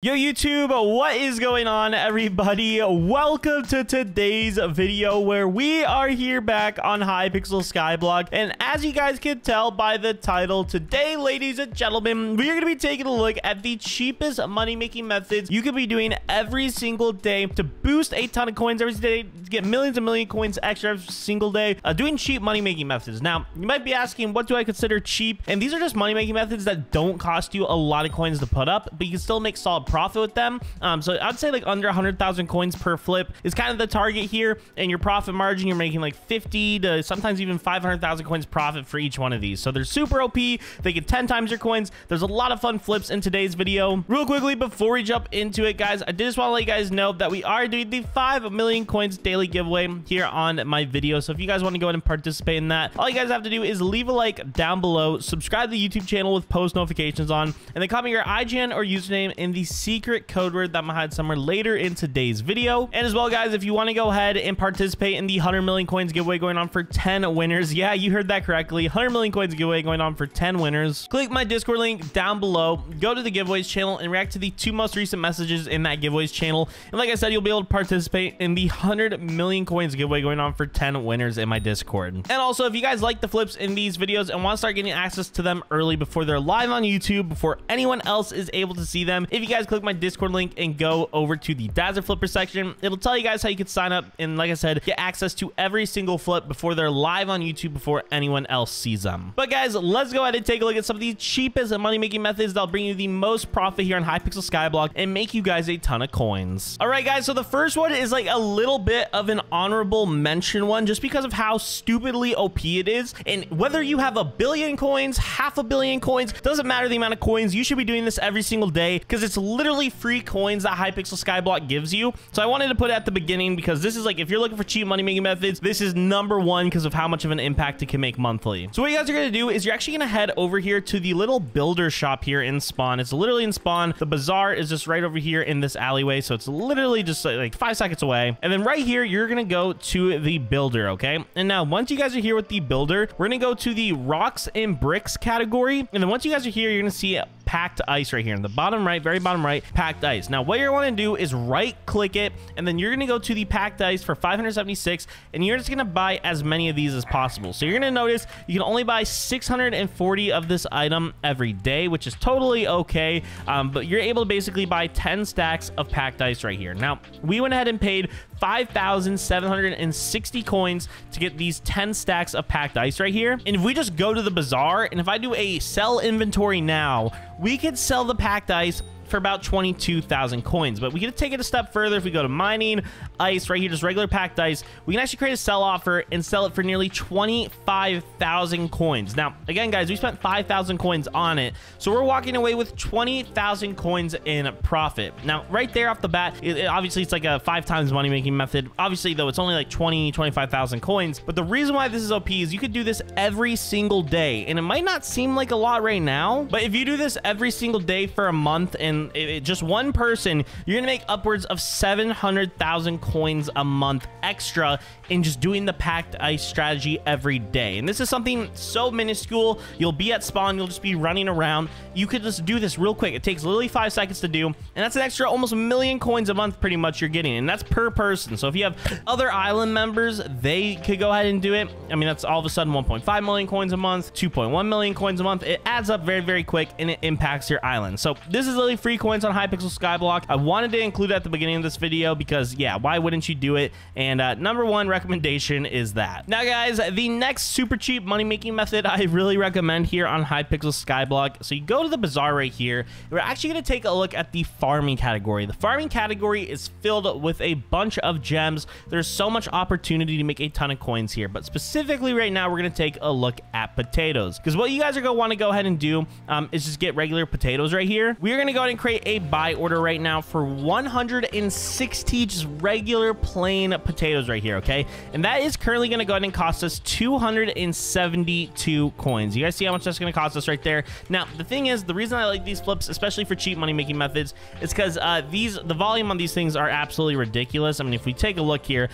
Yo YouTube, what is going on everybody? Welcome to today's video where we are here back on Hypixel Skyblock, and as you guys can tell by the title, today ladies and gentlemen we are going to be taking a look at the cheapest money making methods you could be doing every single day to boost a ton of coins every day, to get millions and million coins extra every single day, doing cheap money making methods. Now you might be asking, what do I consider cheap? And these are just money making methods that don't cost you a lot of coins to put up, but you can still make solid profit with them. So I'd say like under 100,000 coins per flip is kind of the target here, and your profit margin, you're making like 50 to sometimes even 500,000 coins profit for each one of these. So they're super OP. They get 10 times your coins. There's a lot of fun flips in today's video. Real quickly before we jump into it, guys, I just want to let you guys know that we are doing the 5 million coins daily giveaway here on my video. So if you guys want to go ahead and participate in that, all you guys have to do is leave a like down below, subscribe to the YouTube channel with post notifications on, and then comment your IGN or username in the secret code word that I'm gonna hide somewhere later in today's video. And as well, guys, if you want to go ahead and participate in the 100 million coins giveaway going on for 10 winners, yeah, you heard that correctly, 100 million coins giveaway going on for 10 winners, click my Discord link down below, go to the giveaways channel and react to the 2 most recent messages in that giveaways channel, and like I said, you'll be able to participate in the 100 million coins giveaway going on for 10 winners in my Discord. And also, if you guys like the flips in these videos and want to start getting access to them early before they're live on YouTube, before anyone else is able to see them, if you guys click my Discord link and go over to the Dazzler flipper section, it'll tell you guys how you can sign up and, like I said, get access to every single flip before they're live on YouTube, before anyone else sees them. But guys, let's go ahead and take a look at some of the cheapest money making methods that'll bring you the most profit here on Hypixel Skyblock and make you guys a ton of coins. All right guys, so the first one is like a little bit of an honorable mention one just because of how stupidly OP it is, and whether you have a billion coins, half a billion coins, doesn't matter the amount of coins, you should be doing this every single day because it's literally free coins that Hypixel Skyblock gives you. So I wanted to put it at the beginning because this is like, if you're looking for cheap money making methods, this is number one because of how much of an impact it can make monthly. So what you guys are going to do is you're actually going to head over here to the little builder shop here in spawn. It's literally in spawn. The bazaar is just right over here in this alleyway, so it's literally just like 5 seconds away. And then right here you're going to go to the builder, okay? And now once you guys are here with the builder, we're going to go to the rocks and bricks category, and then once you guys are here, you're going to see packed ice right here in the bottom right, very bottom right, packed ice. Now what you're going to do is right click it, and then you're going to go to the packed ice for 576, and you're just going to buy as many of these as possible. So you're going to notice you can only buy 640 of this item every day, which is totally okay, but you're able to basically buy 10 stacks of packed ice right here. Now we went ahead and paid 5,760 coins to get these 10 stacks of packed ice right here. And if we just go to the bazaar, and if I do a sell inventory now, we could sell the packed ice for about 22,000 coins, but we could take it a step further. If we go to mining ice right here, just regular packed ice, we can actually create a sell offer and sell it for nearly 25,000 coins. Now again guys, we spent 5,000 coins on it, so we're walking away with 20,000 coins in profit. Now right there off the bat, obviously it's like a 5 times money making method, obviously, though it's only like 25,000 coins. But the reason why this is OP is you could do this every single day, and it might not seem like a lot right now, but if you do this every single day for a month and just one person, you're gonna make upwards of 700,000 coins a month extra in just doing the packed ice strategy every day. And this is something so minuscule. You'll be at spawn, you'll just be running around, you could just do this real quick. It takes literally 5 seconds to do, and that's an extra almost 1 million coins a month pretty much you're getting, and that's per person. So if you have other island members, they could go ahead and do it. I mean, that's all of a sudden 1.5 million coins a month, 2.1 million coins a month. It adds up very, very quick, and it impacts your island. So this is literally free coins on Hypixel Skyblock. I wanted to include it at the beginning of this video because, yeah, why wouldn't you do it? And number one recommendation is that. Now, guys, the next super cheap money-making method I really recommend here on Hypixel Skyblock. So you go to the bazaar right here. We're actually going to take a look at the farming category. The farming category is filled with a bunch of gems. There's so much opportunity to make a ton of coins here, but specifically right now, we're going to take a look at potatoes, because what you guys are going to want to go ahead and do is just get regular potatoes right here. We're going to go ahead and create a buy order right now for 160 just regular plain potatoes right here, okay? And that is currently going to go ahead and cost us 272 coins. You guys see how much that's going to cost us right there? Now the thing is, the reason I like these flips, especially for cheap money making methods, is because the volume on these things are absolutely ridiculous. I mean, if we take a look here,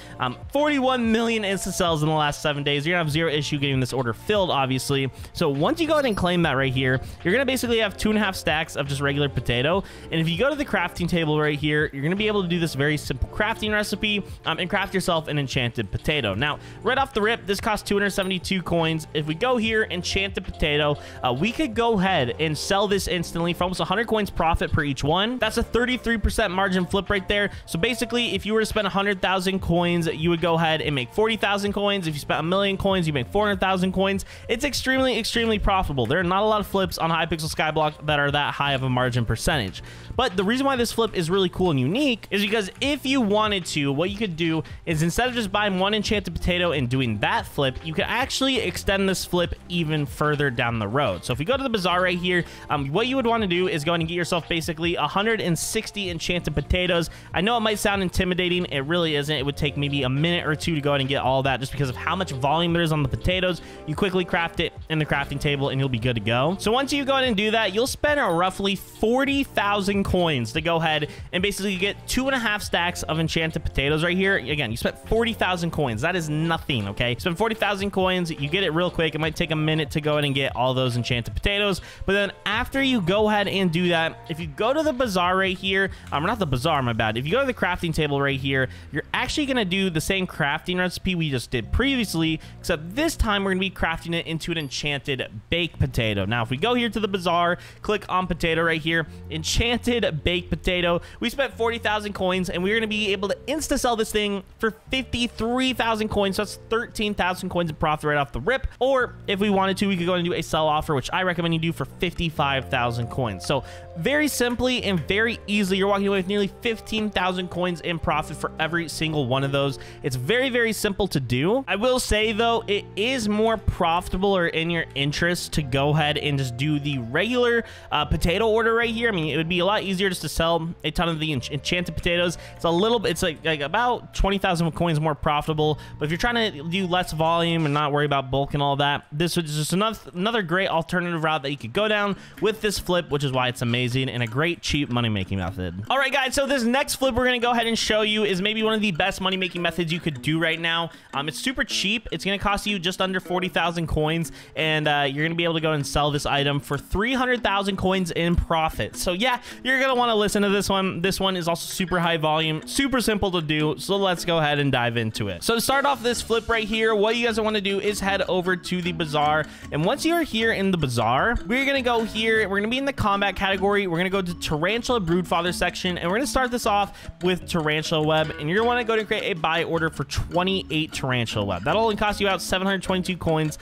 41 million insta sells in the last 7 days. You're gonna have zero issue getting this order filled, obviously. So once you go ahead and claim that right here, you're gonna basically have 2.5 stacks of just regular potato. show. And if you go to the crafting table right here, you're going to be able to do this very simple crafting recipe and craft yourself an enchanted potato. Now, right off the rip, this costs 272 coins. If we go here, enchanted potato, we could go ahead and sell this instantly for almost 100 coins profit per each one. That's a 33% margin flip right there. So basically, if you were to spend 100,000 coins, you would go ahead and make 40,000 coins. If you spent 1,000,000 coins, you make 400,000 coins. It's extremely, extremely profitable. There are not a lot of flips on Hypixel Skyblock that are that high of a margin percentage. But the reason why this flip is really cool and unique is because if you wanted to, what you could do is instead of just buying one enchanted potato and doing that flip, you could actually extend this flip even further down the road. So if we go to the bazaar right here, what you would want to do is go and get yourself basically 160 enchanted potatoes. I know it might sound intimidating. It really isn't. It would take maybe a minute or two to go ahead and get all that just because of how much volume there is on the potatoes. You quickly craft it in the crafting table and you'll be good to go. So once you go ahead and do that, you'll spend roughly 40,000 coins to go ahead and basically get 2.5 stacks of enchanted potatoes right here. Again, you spent 40,000 coins. That is nothing, okay? Spend 40,000 coins. You get it real quick. It might take a minute to go ahead and get all those enchanted potatoes. But then after you go ahead and do that, if you go to the bazaar right here, not the bazaar, my bad. If you go to the crafting table right here, you're actually going to do the same crafting recipe we just did previously, except this time we're going to be crafting it into an enchanted baked potato. Now, if we go here to the bazaar, click on potato right here, enchanted baked potato. We spent 40,000 coins and we're going to be able to insta sell this thing for 53,000 coins. So that's 13,000 coins of profit right off the rip. Or if we wanted to, we could go and do a sell offer, which I recommend you do for 55,000 coins. So very simply and very easily, you're walking away with nearly 15,000 coins in profit for every single one of those. It's very, very simple to do. I will say though, it is more profitable or in your interest to go ahead and just do the regular potato order right here. I mean, it would be a lot easier just to sell a ton of the enchanted potatoes. It's a little bit, it's like about 20,000 coins more profitable. But if you're trying to do less volume and not worry about bulk and all that, this is just another great alternative route that you could go down with this flip, which is why it's amazing and a great cheap money-making method. All right, guys, so this next flip we're gonna go ahead and show you is maybe one of the best money-making methods you could do right now. It's super cheap. It's gonna cost you just under 40,000 coins, and you're gonna be able to go and sell this item for 300,000 coins in profit. So yeah, you're gonna want to listen to this one. This one is also super high volume, super simple to do. So let's go ahead and dive into it. So to start off this flip right here, what you guys want to do is head over to the bazaar. And once you are here in the bazaar, we're gonna go here. We're gonna be in the combat category. We're gonna go to tarantula broodfather section, and we're gonna start this off with tarantula web. And you're gonna want to go to create a buy order for 28 tarantula web. That'll only cost you about 722 coins.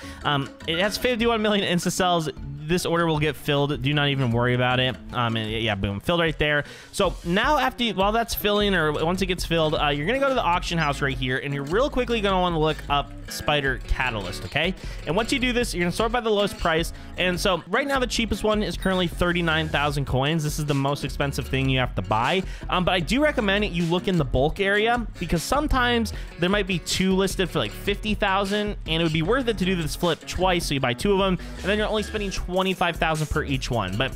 It has 51 million insta sells. This order will get filled. Do not even worry about it. And yeah, boom, filled right there. So now after while that's filling, or once it gets filled, you're gonna go to the auction house right here, and you're real quickly gonna want to look up Spider Catalyst, okay? And once you do this, you're gonna sort by the lowest price. And so right now the cheapest one is currently 39,000 coins. This is the most expensive thing you have to buy. But I do recommend you look in the bulk area, because sometimes there might be two listed for like 50,000, and it would be worth it to do this flip twice. So you buy two of them, and then you're only spending 25,000 per each one. But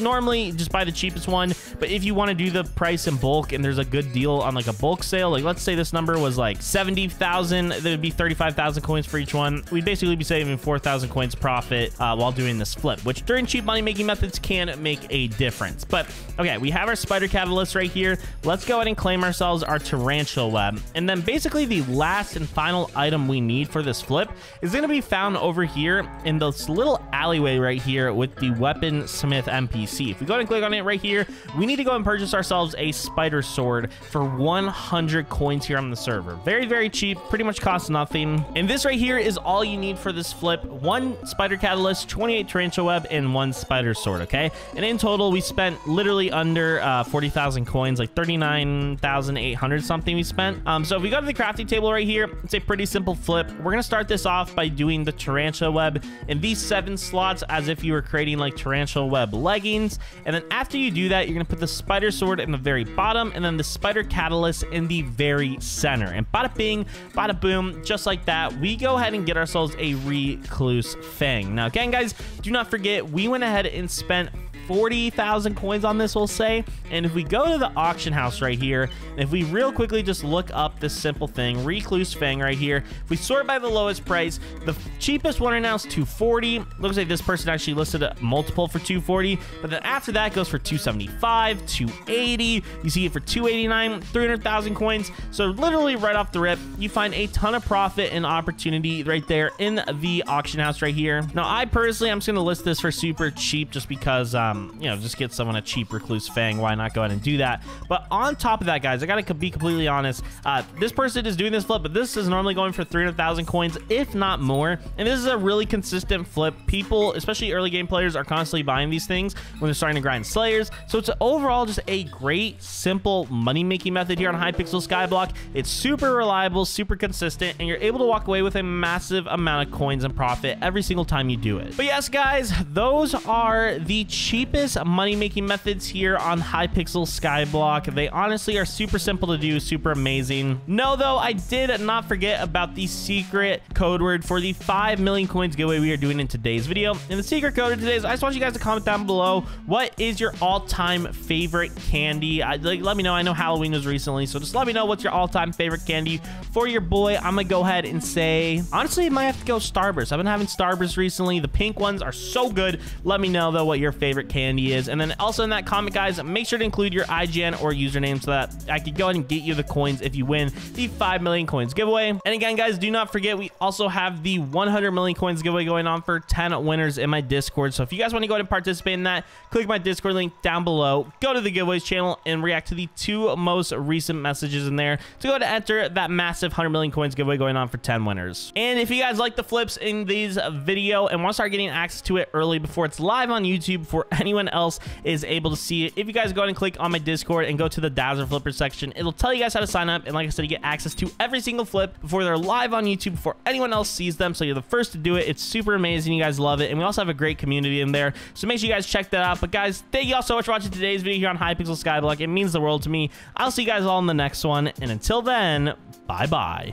normally just buy the cheapest one. But if you want to do the price in bulk and there's a good deal on like a bulk sale, like let's say this number was like 70,000, there would be 35,000 coins for each one. We'd basically be saving 4,000 coins profit while doing this flip, which during cheap money making methods can make a difference. But okay, we have our Spider Catalyst right here. Let's go ahead and claim ourselves our tarantula web. And then basically the last and final item we need for this flip is going to be found over here in this little alleyway right here with the weapon smith NPC. If we go ahead and click on it right here, we need to go and purchase ourselves a spider sword for 100 coins here on the server. Very, very cheap, pretty much costs nothing. And this right here is all you need for this flip: one Spider Catalyst, 28 tarantula web, and one spider sword, okay? And in total, we spent literally under 40,000 coins, like 39,800 something we spent. So if we go to the crafting table right here, it's a pretty simple flip. We're gonna start this off by doing the tarantula web in these 7 slots, as if you were creating like tarantula web leggings. And then after you do that, you're gonna put the spider sword in the very bottom, and then the spider catalyst in the very center. And bada bing, bada boom, just like that, we go ahead and get ourselves a recluse fang. Now again, guys, do not forget, we went ahead and spent 40,000 coins on this, we'll say. And if we go to the auction house right here, and if we real quickly just look up this simple thing, Recluse Fang right here, if we sort by the lowest price, the cheapest one announced $240. Looks like this person actually listed a multiple for $240, but then after that it goes for $275, $280. You see it for $289, 300,000 coins. So literally right off the rip, you find a ton of profit and opportunity right there in the auction house right here. Now, I personally, I'm just going to list this for super cheap just because, you know, just get someone a cheap Recluse Fang. Why not go ahead and do that? But on top of that, guys, I got to be completely honest. This person is doing this flip, but this is normally going for 300,000 coins, if not more. And this is a really consistent flip. People, especially early game players, are constantly buying these things when they're starting to grind Slayers. So it's overall just a great, simple money-making method here on Hypixel Skyblock. It's super reliable, super consistent, and you're able to walk away with a massive amount of coins and profit every single time you do it. But yes, guys, those are the cheapest money-making methods here on Hypixel Skyblock. They honestly are super simple to do, super amazing. No, though, I did not forget about the secret code word for the 5 million coins giveaway we are doing in today's video. And the secret code of today is, I just want you guys to comment down below, what is your all-time favorite candy? Let me know. I know Halloween was recently, so just let me know what's your all-time favorite candy for your boy. I'm gonna go ahead and say, honestly, I might have to go Starburst. I've been having Starburst recently. The pink ones are so good. Let me know, though, what your favorite candy is. And then also in that comment, guys, make sure to include your IGN or username so that I could go ahead and get you the coins if you win the 5 million coins giveaway. And again, guys, do not forget, we also have the 100 million coins giveaway going on for 10 winners in my Discord. So if you guys want to go ahead and participate in that, click my Discord link down below, go to the giveaways channel, and react to the 2 most recent messages in there to go to enter that massive 100 million coins giveaway going on for 10 winners. And if you guys like the flips in these video and want to start getting access to it early before it's live on YouTube, before anyone else is able to see it, if you guys go ahead and click on my Discord and go to the Dazzler flipper section, it'll tell you guys how to sign up. And like I said, you get access to every single flip before they're live on YouTube, before anyone else sees them. So you're the first to do it. It's super amazing. You guys love it. And we also have a great community in there. So make sure you guys check that out. But guys, thank you all so much for watching today's video here on Hypixel Skyblock. It means the world to me. I'll see you guys all in the next one. And until then, bye-bye.